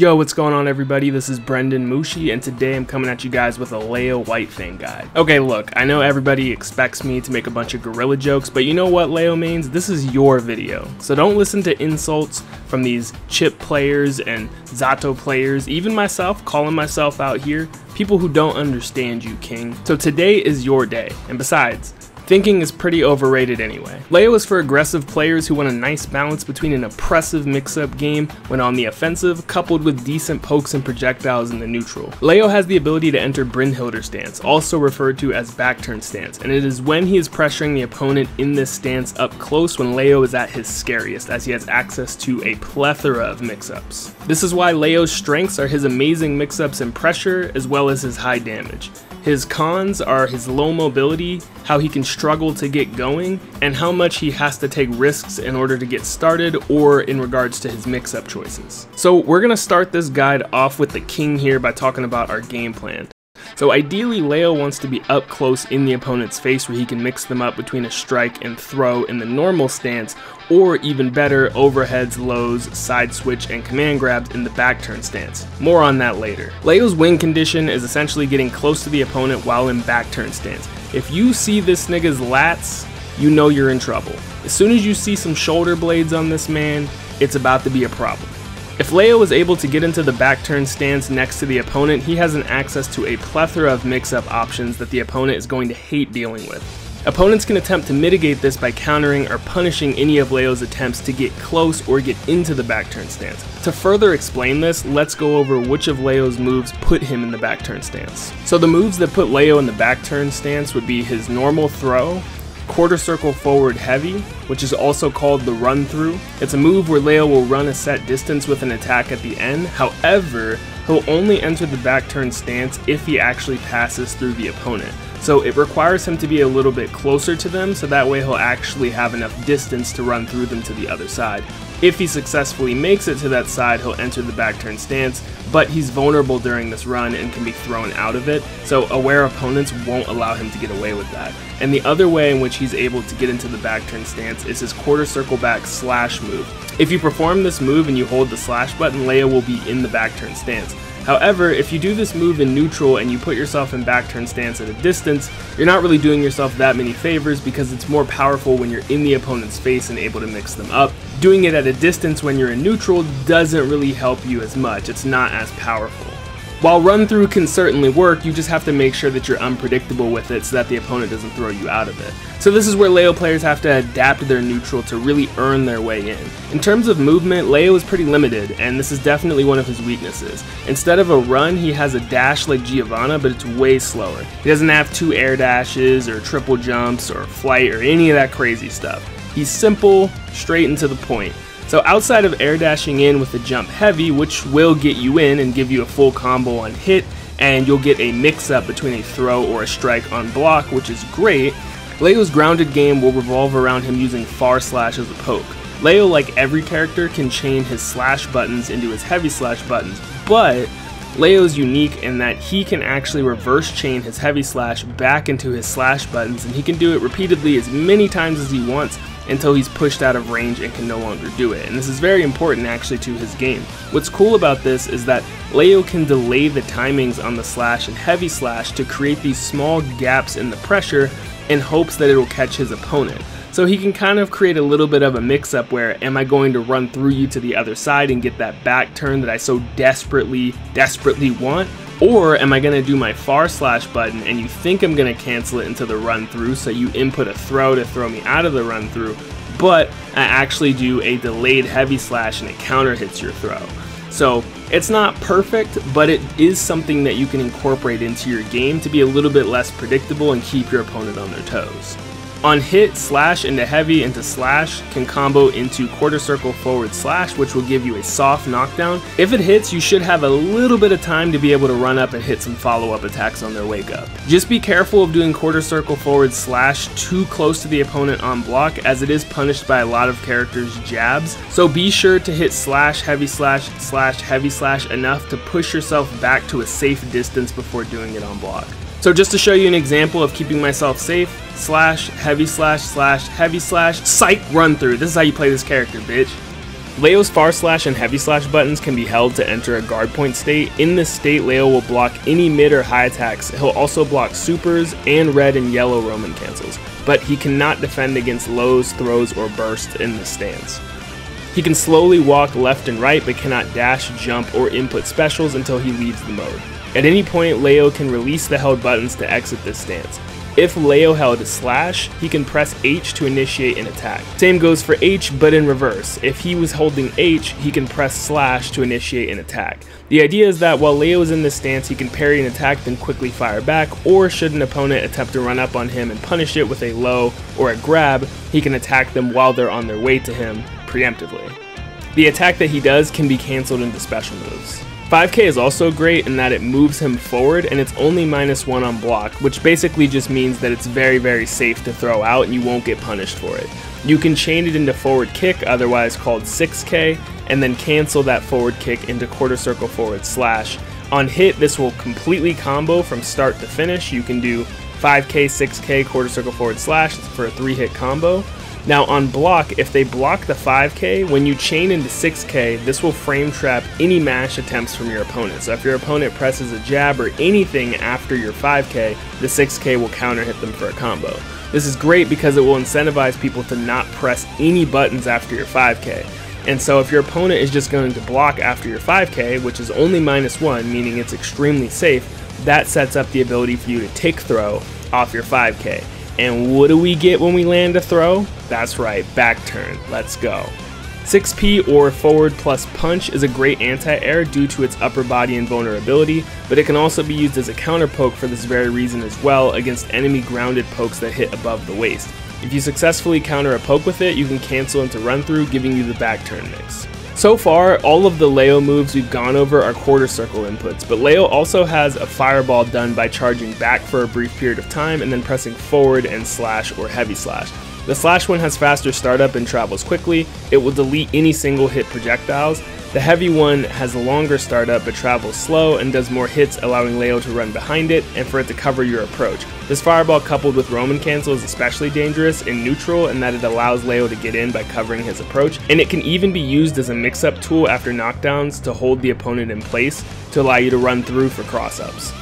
Yo, what's going on everybody? This is Brendan Mushi and today I'm coming at you guys with a Leo Whitefang guide. Okay, look, I know everybody expects me to make a bunch of gorilla jokes, but you know what Leo means? This is your video. So don't listen to insults from these chip players and Zato players, even myself calling myself out here, people who don't understand you, King. So today is your day, and besides, thinking is pretty overrated anyway. Leo is for aggressive players who want a nice balance between an oppressive mix-up game when on the offensive, coupled with decent pokes and projectiles in the neutral. Leo has the ability to enter Brynhildr stance, also referred to as backturn stance, and it is when he is pressuring the opponent in this stance up close when Leo is at his scariest, as he has access to a plethora of mix-ups. This is why Leo's strengths are his amazing mix-ups and pressure, as well as his high damage. His cons are his low mobility, how he can struggle to get going, and how much he has to take risks in order to get started or in regards to his mix-up choices. So we're going to start this guide off with the king here by talking about our game plan. So ideally Leo wants to be up close in the opponent's face where he can mix them up between a strike and throw in the normal stance, or even better, overheads, lows, side switch, and command grabs in the back turn stance. More on that later. Leo's win condition is essentially getting close to the opponent while in back turn stance. If you see this nigga's lats, you know you're in trouble. As soon as you see some shoulder blades on this man, it's about to be a problem. If Leo is able to get into the back turn stance next to the opponent, he has an access to a plethora of mix-up options that the opponent is going to hate dealing with. Opponents can attempt to mitigate this by countering or punishing any of Leo's attempts to get close or get into the back turn stance. To further explain this, let's go over which of Leo's moves put him in the back turn stance. So the moves that put Leo in the back turn stance would be his normal throw, quarter circle forward heavy, which is also called the run through. It's a move where Leo will run a set distance with an attack at the end, however, he'll only enter the back turn stance if he actually passes through the opponent. So it requires him to be a little bit closer to them, so that way he'll actually have enough distance to run through them to the other side. If he successfully makes it to that side, he'll enter the back turn stance, but he's vulnerable during this run and can be thrown out of it, so aware opponents won't allow him to get away with that. And the other way in which he's able to get into the back turn stance is his quarter circle back slash move. If you perform this move and you hold the slash button, Leo will be in the back turn stance. However, if you do this move in neutral and you put yourself in back turn stance at a distance, you're not really doing yourself that many favors because it's more powerful when you're in the opponent's face and able to mix them up. Doing it at a distance when you're in neutral doesn't really help you as much, it's not as powerful. While run through can certainly work, you just have to make sure that you're unpredictable with it so that the opponent doesn't throw you out of it. So this is where Leo players have to adapt their neutral to really earn their way in. In terms of movement, Leo is pretty limited, and this is definitely one of his weaknesses. Instead of a run, he has a dash like Giovanna, but it's way slower. He doesn't have two air dashes or triple jumps or flight or any of that crazy stuff. He's simple, straight and to the point. So outside of air dashing in with the jump heavy, which will get you in and give you a full combo on hit, and you'll get a mix up between a throw or a strike on block, which is great, Leo's grounded game will revolve around him using far slash as a poke. Leo, like every character, can chain his slash buttons into his heavy slash buttons, but Leo's unique in that he can actually reverse chain his heavy slash back into his slash buttons, and he can do it repeatedly as many times as he wants until he's pushed out of range and can no longer do it. And this is very important actually to his game. What's cool about this is that Leo can delay the timings on the slash and heavy slash to create these small gaps in the pressure in hopes that it'll catch his opponent. So he can kind of create a little bit of a mix-up where, am I going to run through you to the other side and get that back turn that I so desperately want? Or am I going to do my far slash button and you think I'm going to cancel it into the run through, so you input a throw to throw me out of the run through, but I actually do a delayed heavy slash and it counter hits your throw. So it's not perfect, but it is something that you can incorporate into your game to be a little bit less predictable and keep your opponent on their toes. On hit, slash into heavy into slash can combo into quarter circle forward slash, which will give you a soft knockdown. If it hits, you should have a little bit of time to be able to run up and hit some follow-up attacks on their wake up. Just be careful of doing quarter circle forward slash too close to the opponent on block, as it is punished by a lot of characters' jabs. So be sure to hit slash heavy slash enough to push yourself back to a safe distance before doing it on block. So just to show you an example of keeping myself safe, slash, heavy slash, slash, heavy slash, psych, run through. This is how you play this character, bitch. Leo's far slash and heavy slash buttons can be held to enter a guard point state. In this state, Leo will block any mid or high attacks. He'll also block supers and red and yellow Roman cancels, but he cannot defend against lows, throws, or bursts in this stance. He can slowly walk left and right, but cannot dash, jump, or input specials until he leaves the mode. At any point, Leo can release the held buttons to exit this stance. If Leo held a slash, he can press H to initiate an attack. Same goes for H, but in reverse. If he was holding H, he can press slash to initiate an attack. The idea is that while Leo is in this stance, he can parry an attack, then quickly fire back, or should an opponent attempt to run up on him and punish it with a low or a grab, he can attack them while they're on their way to him, preemptively. The attack that he does can be cancelled into special moves. 5k is also great in that it moves him forward and it's only -1 on block, which basically just means that it's very safe to throw out and you won't get punished for it. You can chain it into forward kick, otherwise called 6k, and then cancel that forward kick into quarter circle forward slash. On hit, this will completely combo from start to finish. You can do 5k, 6k, quarter circle forward slash for a 3-hit combo. Now on block, if they block the 5k, when you chain into 6k, this will frame trap any mash attempts from your opponent. So if your opponent presses a jab or anything after your 5k, the 6k will counter hit them for a combo. This is great because it will incentivize people to not press any buttons after your 5k. And so if your opponent is just going to block after your 5k, which is only -1, meaning it's extremely safe, that sets up the ability for you to tick throw off your 5k. And what do we get when we land a throw? That's right, back turn, let's go. 6P or forward plus punch is a great anti-air due to its upper body invulnerability, but it can also be used as a counter poke for this very reason as well against enemy grounded pokes that hit above the waist. If you successfully counter a poke with it, you can cancel into run through, giving you the back turn mix. So far, all of the Leo moves we've gone over are quarter circle inputs, but Leo also has a fireball done by charging back for a brief period of time and then pressing forward and slash or heavy slash. The slash one has faster startup and travels quickly. It will delete any single hit projectiles. The heavy one has longer startup but travels slow and does more hits, allowing Leo to run behind it and for it to cover your approach. This fireball coupled with Roman cancel is especially dangerous in neutral in that it allows Leo to get in by covering his approach, and it can even be used as a mix-up tool after knockdowns to hold the opponent in place to allow you to run through for cross-ups.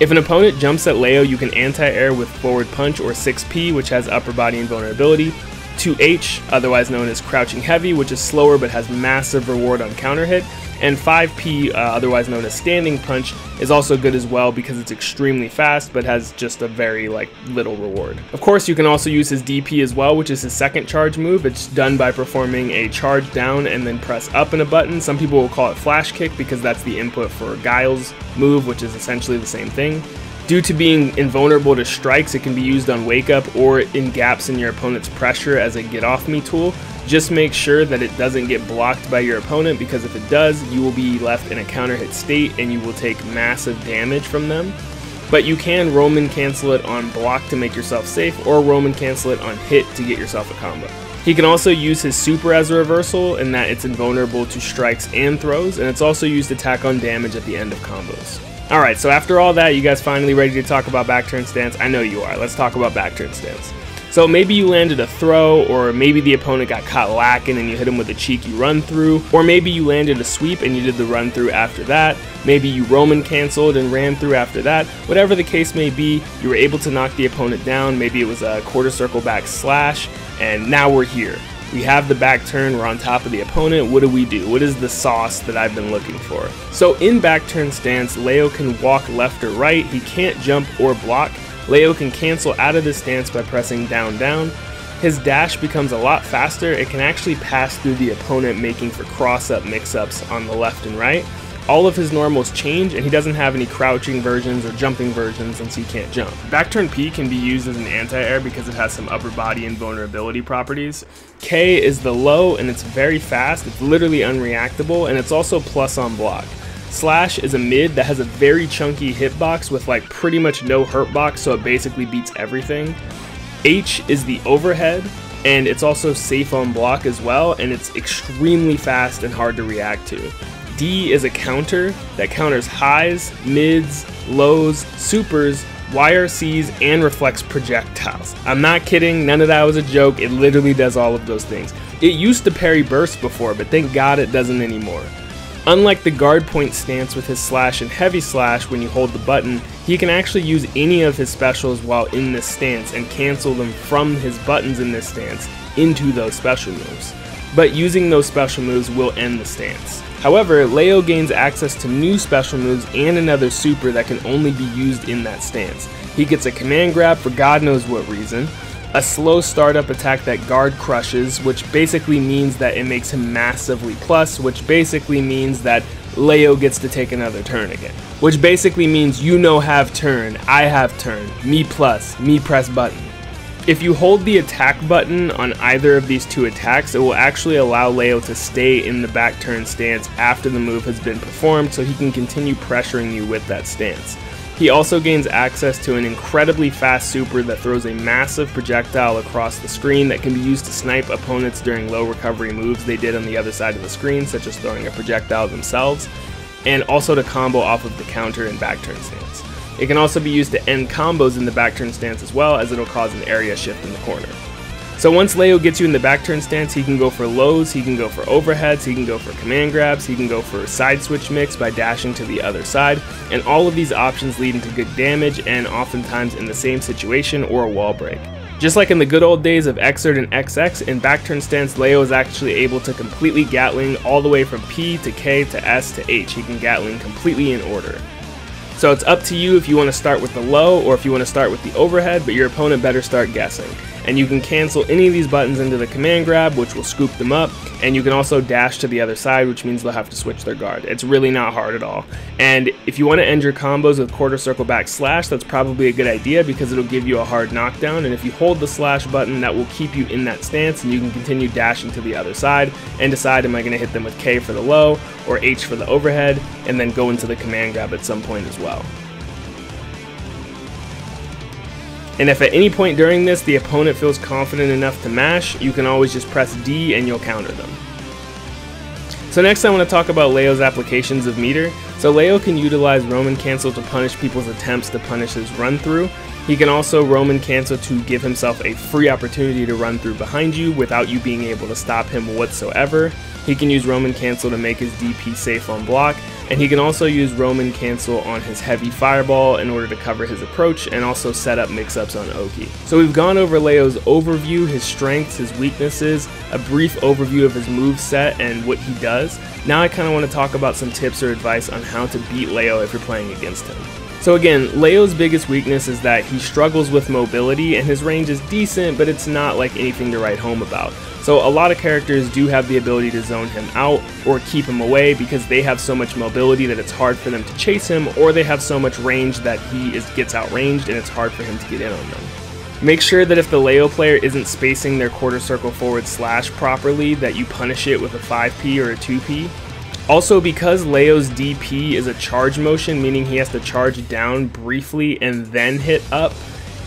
If an opponent jumps at Leo, you can anti-air with forward punch or 6P, which has upper body invulnerability, 2H, otherwise known as crouching heavy, which is slower but has massive reward on counter hit, and 5P, otherwise known as standing punch, is also good as well because it's extremely fast but has just a very little reward. Of course, you can also use his DP as well, which is his second charge move. It's done by performing a charge down and then press up in a button. Some people will call it flash kick because that's the input for Guile's move, which is essentially the same thing. Due to being invulnerable to strikes, it can be used on wake up or in gaps in your opponent's pressure as a get off me tool. Just make sure that it doesn't get blocked by your opponent, because if it does, you will be left in a counter hit state and you will take massive damage from them. But you can Roman cancel it on block to make yourself safe, or Roman cancel it on hit to get yourself a combo. He can also use his super as a reversal in that it's invulnerable to strikes and throws, and it's also used to tack on damage at the end of combos. Alright, so after all that, you guys finally ready to talk about back turn stance? I know you are. Let's talk about back turn stance. So maybe you landed a throw, or maybe the opponent got caught lacking and you hit him with a cheeky run through, or maybe you landed a sweep and you did the run through after that, maybe you Roman canceled and ran through after that. Whatever the case may be, you were able to knock the opponent down. Maybe it was a quarter circle back slash, and now we're here. We have the back turn, we're on top of the opponent. What do we do? What is the sauce that I've been looking for? So in back turn stance, Leo can walk left or right. He can't jump or block. Leo can cancel out of this stance by pressing down down. His dash becomes a lot faster. It can actually pass through the opponent, making for cross-up mix-ups on the left and right. All of his normals change, and he doesn't have any crouching versions or jumping versions since he can't jump. Back turn P can be used as an anti-air because it has some upper body and vulnerability properties. K is the low, and it's very fast. It's literally unreactable, and it's also plus on block. Slash is a mid that has a very chunky hitbox with pretty much no hurtbox, so it basically beats everything. H is the overhead, and it's also safe on block as well, and it's extremely fast and hard to react to. D is a counter that counters highs, mids, lows, supers, YRCs, and reflects projectiles. I'm not kidding, none of that was a joke, it literally does all of those things. It used to parry burst before, but thank God it doesn't anymore. Unlike the guard point stance with his slash and heavy slash when you hold the button, he can actually use any of his specials while in this stance and cancel them from his buttons in this stance into those special moves. But using those special moves will end the stance. However, Leo gains access to new special moves and another super that can only be used in that stance. He gets a command grab for God knows what reason, a slow startup attack that guard crushes, which basically means that it makes him massively plus, which basically means that Leo gets to take another turn again. Which basically means you no have turn, I have turn, me plus, me press button. If you hold the attack button on either of these two attacks, it will actually allow Leo to stay in the back turn stance after the move has been performed, so he can continue pressuring you with that stance. He also gains access to an incredibly fast super that throws a massive projectile across the screen that can be used to snipe opponents during low recovery moves they did on the other side of the screen, such as throwing a projectile themselves, and also to combo off of the counter and back turn stance. It can also be used to end combos in the back turn stance as well, as it'll cause an area shift in the corner. So once Leo gets you in the back turn stance, he can go for lows, he can go for overheads, he can go for command grabs, he can go for a side switch mix by dashing to the other side, and all of these options lead into good damage and oftentimes in the same situation or a wall break. Just like in the good old days of Xert and XX, in back turn stance Leo is actually able to completely Gatling all the way from P to K to S to H. He can Gatling completely in order. So it's up to you if you want to start with the low or if you want to start with the overhead, but your opponent better start guessing. And you can cancel any of these buttons into the command grab, which will scoop them up, and you can also dash to the other side, which means they'll have to switch their guard. It's really not hard at all. And if you want to end your combos with quarter circle back slash, that's probably a good idea because it'll give you a hard knockdown, and if you hold the slash button, that will keep you in that stance, and you can continue dashing to the other side and decide, am I going to hit them with K for the low or H for the overhead, and then go into the command grab at some point as well. And if at any point during this the opponent feels confident enough to mash, you can always just press D and you'll counter them. So next I want to talk about Leo's applications of meter. So Leo can utilize Roman cancel to punish people's attempts to punish his run through. He can also Roman cancel to give himself a free opportunity to run through behind you without you being able to stop him whatsoever. He can use Roman cancel to make his DP safe on block. And he can also use Roman cancel on his heavy fireball in order to cover his approach and also set up mix-ups on Oki. So we've gone over Leo's overview, his strengths, his weaknesses, a brief overview of his moveset and what he does. Now I kind of want to talk about some tips or advice on how to beat Leo if you're playing against him. So again, Leo's biggest weakness is that he struggles with mobility and his range is decent, but it's not like anything to write home about. So a lot of characters do have the ability to zone him out or keep him away because they have so much mobility that it's hard for them to chase him, or they have so much range that he gets outranged and it's hard for him to get in on them. Make sure that if the Leo player isn't spacing their quarter circle forward slash properly, that you punish it with a 5P or a 2P. Also, because Leo's DP is a charge motion, meaning he has to charge down briefly and then hit up,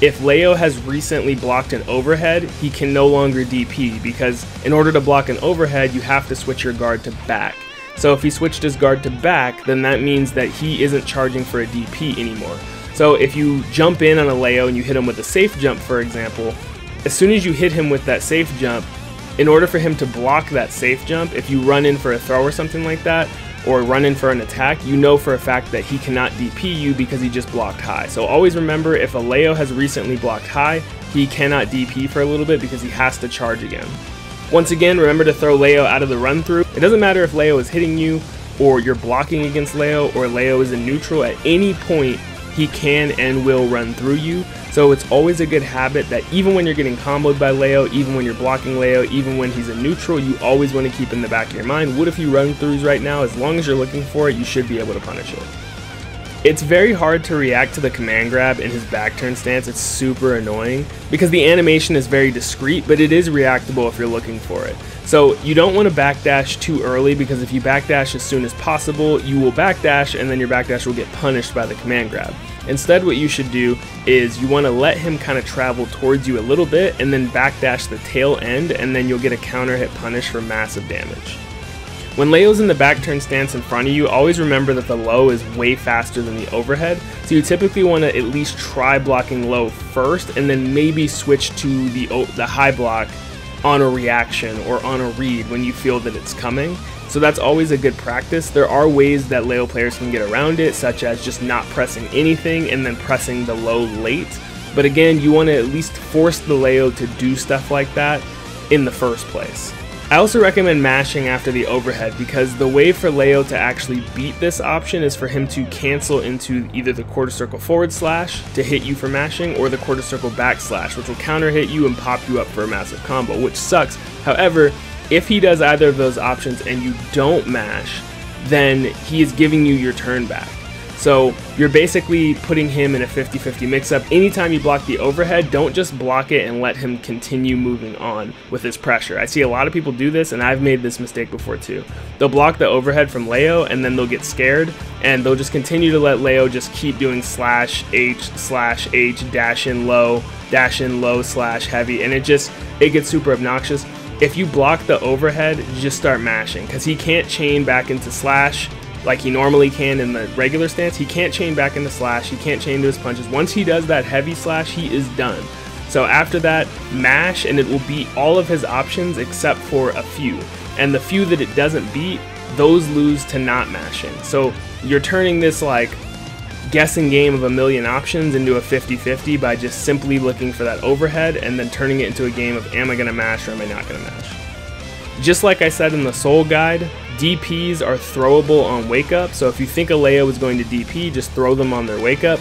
if Leo has recently blocked an overhead, he can no longer DP, because in order to block an overhead, you have to switch your guard to back. So if he switched his guard to back, then that means that he isn't charging for a DP anymore. So if you jump in on a Leo and you hit him with a safe jump, for example, as soon as you hit him with that safe jump, in order for him to block that safe jump, if you run in for a throw or something like that, or run in for an attack, you know for a fact that he cannot DP you because he just blocked high. So always remember, if a Leo has recently blocked high, he cannot DP for a little bit because he has to charge again. Once again, remember to throw Leo out of the run through. It doesn't matter if Leo is hitting you, or you're blocking against Leo, or Leo is in neutral, at any point he can and will run through you. So it's always a good habit that even when you're getting comboed by Leo, even when you're blocking Leo, even when he's in neutral, you always want to keep in the back of your mind, what if he run throughs right now? As long as you're looking for it, you should be able to punish it. It's very hard to react to the command grab in his back turn stance. It's super annoying because the animation is very discreet, but it is reactable if you're looking for it. So you don't want to backdash too early, because if you backdash as soon as possible, you will backdash and then your backdash will get punished by the command grab. Instead, what you should do is you want to let him kind of travel towards you a little bit and then backdash the tail end, and then you'll get a counter hit punish for massive damage. When Leo's in the back turn stance in front of you, always remember that the low is way faster than the overhead, so you typically want to at least try blocking low first and then maybe switch to the high block on a reaction or on a read when you feel that it's coming. So that's always a good practice. There are ways that Leo players can get around it, such as just not pressing anything and then pressing the low late. But again, you want to at least force the Leo to do stuff like that in the first place. I also recommend mashing after the overhead, because the way for Leo to actually beat this option is for him to cancel into either the quarter circle forward slash to hit you for mashing, or the quarter circle backslash, which will counter hit you and pop you up for a massive combo, which sucks. However, if he does either of those options and you don't mash, then he is giving you your turn back. So you're basically putting him in a 50-50 mix-up. Anytime you block the overhead, don't just block it and let him continue moving on with his pressure. I see a lot of people do this, and I've made this mistake before too. They'll block the overhead from Leo, and then they'll get scared, and they'll just continue to let Leo just keep doing slash H, dash in low, slash heavy, and it gets super obnoxious. If you block the overhead, you just start mashing, because he can't chain back into slash, like he normally can in the regular stance. He can't chain back into slash, he can't chain to his punches. Once he does that heavy slash, he is done. So after that, mash, and it will beat all of his options except for a few. And the few that it doesn't beat, those lose to not mashing. So you're turning this like guessing game of a million options into a 50-50 by just simply looking for that overhead and then turning it into a game of, am I gonna mash or am I not gonna mash? Just like I said in the Soul Guide, DPs are throwable on wake up, so if you think a Leo is going to DP, just throw them on their wake up.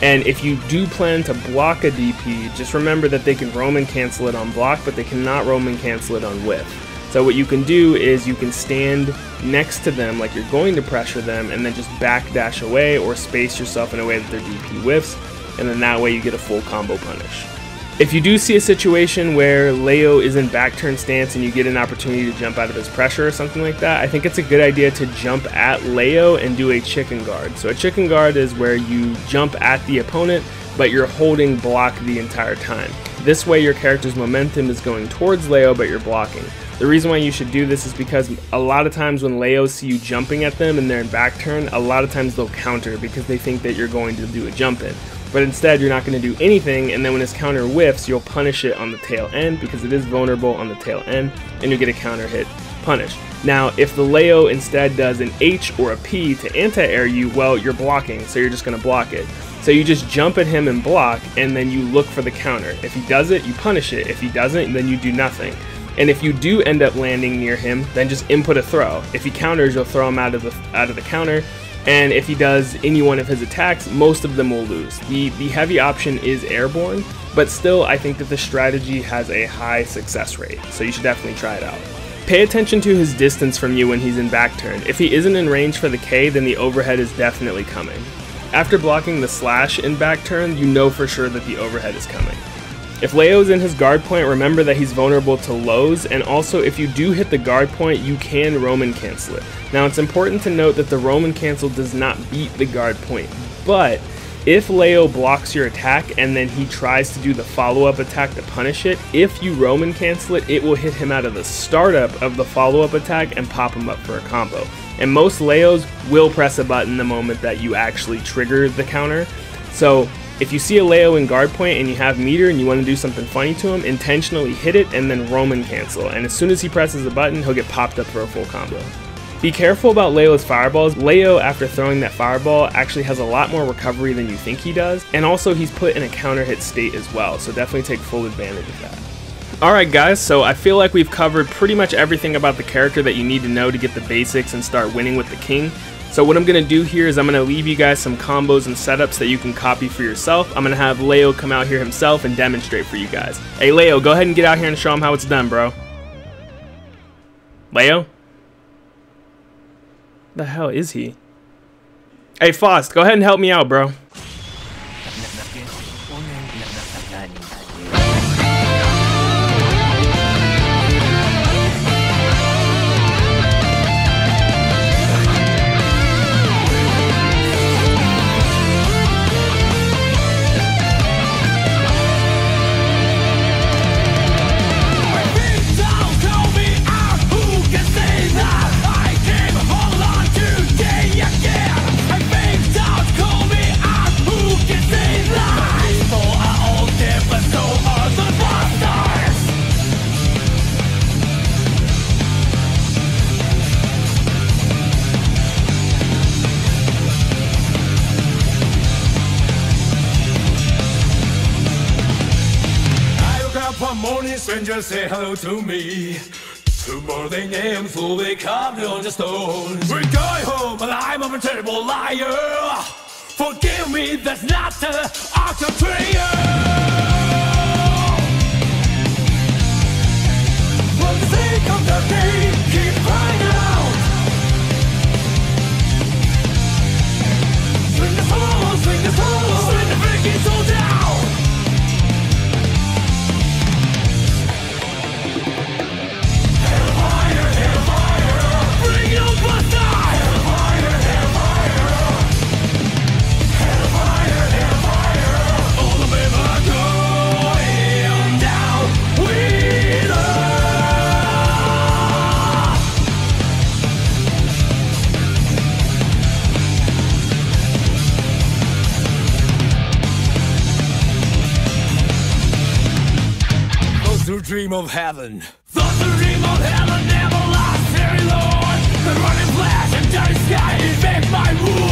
And if you do plan to block a DP, just remember that they can roam and cancel it on block, but they cannot roam and cancel it on whiff. So what you can do is you can stand next to them like you're going to pressure them, and then just backdash away or space yourself in a way that their DP whiffs, and then that way you get a full combo punish. If you do see a situation where Leo is in back turn stance and you get an opportunity to jump out of his pressure or something like that, I think it's a good idea to jump at Leo and do a chicken guard. So a chicken guard is where you jump at the opponent, but you're holding block the entire time. This way your character's momentum is going towards Leo, but you're blocking. The reason why you should do this is because a lot of times when Leos see you jumping at them and they're in back turn, a lot of times they'll counter because they think that you're going to do a jump in. But instead, you're not going to do anything, and then when his counter whiffs, you'll punish it on the tail end, because it is vulnerable on the tail end, and you'll get a counter hit punish. Now, if the Leo instead does an H or a P to anti-air you, well, you're blocking, so you're just going to block it. So you just jump at him and block, and then you look for the counter. If he does it, you punish it. If he doesn't, then you do nothing. And if you do end up landing near him, then just input a throw. If he counters, you'll throw him out of the counter. And if he does any one of his attacks, most of them will lose. The heavy option is airborne, but still I think that the strategy has a high success rate, so you should definitely try it out. Pay attention to his distance from you when he's in back turn. If he isn't in range for the K, then the overhead is definitely coming. After blocking the slash in back turn, you know for sure that the overhead is coming. If Leo's in his guard point, remember that he's vulnerable to lows, and also if you do hit the guard point, you can roam and cancel it. Now it's important to note that the roam and cancel does not beat the guard point, but if Leo blocks your attack and then he tries to do the follow-up attack to punish it, if you roam and cancel it, it will hit him out of the startup of the follow-up attack and pop him up for a combo. And most Leos will press a button the moment that you actually trigger the counter. So if you see a Leo in guard point and you have meter and you want to do something funny to him, intentionally hit it and then roam and cancel. And as soon as he presses the button, he'll get popped up for a full combo. Be careful about Leo's fireballs. Leo, after throwing that fireball, actually has a lot more recovery than you think he does. And also he's put in a counter hit state as well, so definitely take full advantage of that. Alright guys, so I feel like we've covered pretty much everything about the character that you need to know to get the basics and start winning with the king. So what I'm going to do here is I'm going to leave you guys some combos and setups that you can copy for yourself. I'm going to have Leo come out here himself and demonstrate for you guys. Hey Leo, go ahead and get out here and show him how it's done, bro. Leo? The hell is he? Hey Faust, go ahead and help me out, bro. stranger say hello to me. Tomorrow they name fool, they come on the stone. We're going home, but I'm a terrible liar. Forgive me, that's not an act of betrayal. For the sake of the day, keep crying out. Swing the soul, swing the soul, swing the freaking soul down. Dream of heaven. Thought the dream of heaven never lasts very long. The running flash and dark sky invade my room.